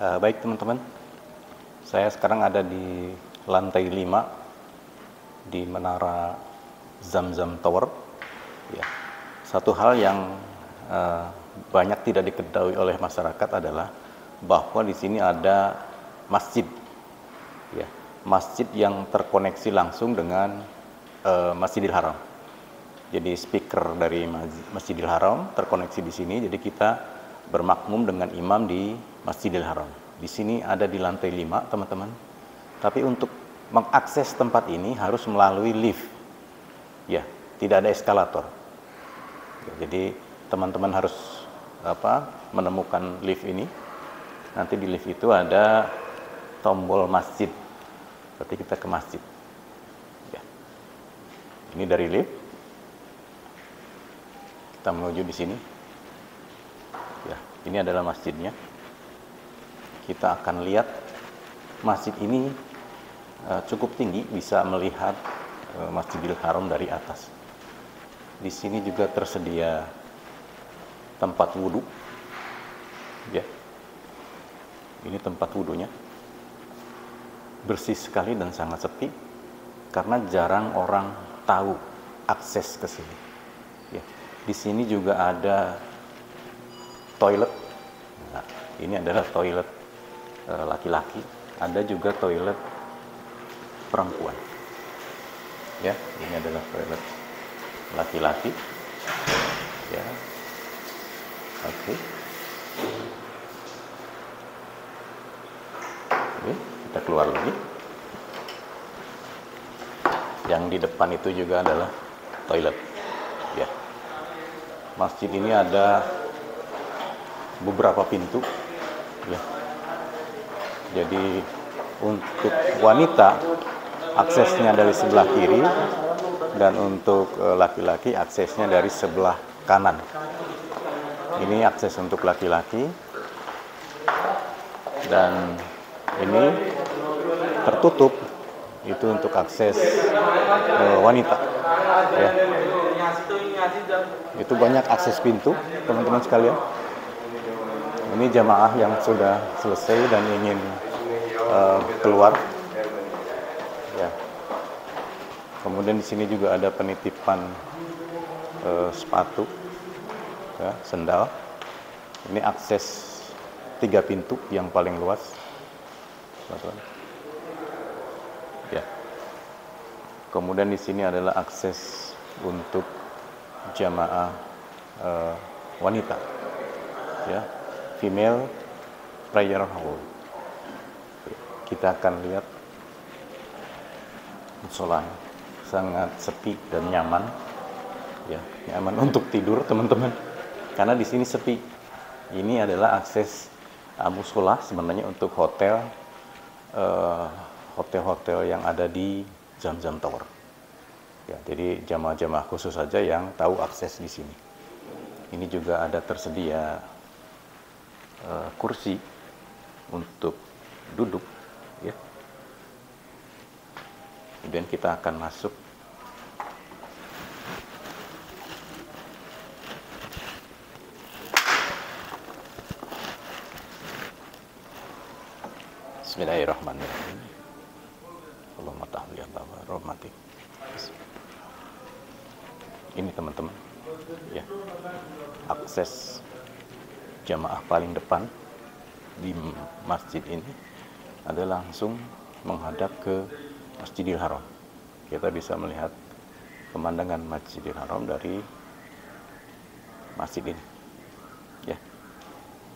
Baik teman-teman, saya sekarang ada di lantai 5 di Menara Zamzam Tower. Ya. Satu hal yang banyak tidak diketahui oleh masyarakat adalah bahwa di sini ada masjid, ya, masjid yang terkoneksi langsung dengan Masjidil Haram. Jadi speaker dari Masjidil Haram terkoneksi di sini. Jadi kita bermakmum dengan imam di Masjidil Haram. Di sini ada di lantai 5, teman-teman. Tapi untuk mengakses tempat ini harus melalui lift. Ya, tidak ada eskalator. Ya, jadi teman-teman harus menemukan lift ini. Nanti di lift itu ada tombol masjid. Berarti kita ke masjid. Ya. Ini dari lift. Kita menuju di sini. Ya, ini adalah masjidnya. Kita akan lihat masjid ini cukup tinggi, bisa melihat Masjidil Haram dari atas. Di sini juga tersedia tempat wudhu. Ya, ini tempat wudhunya bersih sekali dan sangat sepi karena jarang orang tahu akses ke sini. Ya, di sini juga ada toilet. Nah, ini adalah toilet laki-laki, ada juga toilet perempuan. Ya, ini adalah toilet laki-laki. Ya. Oke. Oke, kita keluar lagi. Yang di depan itu juga adalah toilet. Ya. Masjid ini ada beberapa pintu, ya. Jadi untuk wanita aksesnya dari sebelah kiri dan untuk laki-laki aksesnya dari sebelah kanan. Ini akses untuk laki-laki dan ini tertutup itu untuk akses wanita, ya. Itu banyak akses pintu, teman-teman sekalian. Ini jamaah yang sudah selesai dan ingin keluar. Ya. Kemudian di sini juga ada penitipan sepatu, ya, sendal. Ini akses 3 pintu yang paling luas. Ya. Kemudian di sini adalah akses untuk jamaah wanita. Ya. Female prayer hall. Kita akan lihat mushola, sangat sepi dan nyaman, ya, nyaman untuk tidur teman-teman, karena di sini sepi. Ini adalah akses mushola sebenarnya untuk hotel, hotel-hotel yang ada di Zamzam Tower. Ya, jadi jamaah-jamaah khusus saja yang tahu akses di sini. Ini juga ada tersedia kursi untuk duduk, ya. Kemudian kita akan masuk. Bismillahirrahmanirrahim. Allahumma tahliya rahmatik. Ini teman-teman, ya, akses jamaah paling depan di masjid ini ada langsung menghadap ke Masjidil Haram. Kita bisa melihat pemandangan Masjidil Haram dari masjid ini. Ya,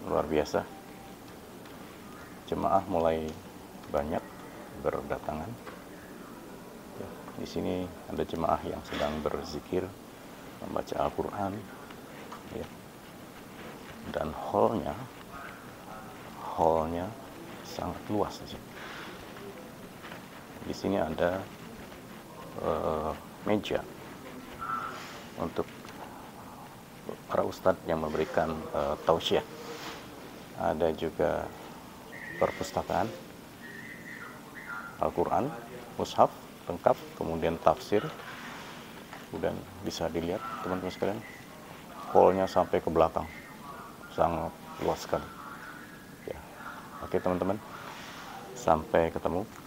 luar biasa. Jemaah mulai banyak berdatangan. Ya, di sini ada jemaah yang sedang berzikir, membaca Al-Quran. Ya. Dan hallnya sangat luas di sini. Di sini ada meja untuk para ustadz yang memberikan tausiah. Ada juga perpustakaan Al-Quran, mushaf lengkap, kemudian tafsir. Kemudian bisa dilihat teman-teman sekalian, hallnya sampai ke belakang. Sangat luas sekali, ya. Oke. Oke teman-teman, sampai ketemu.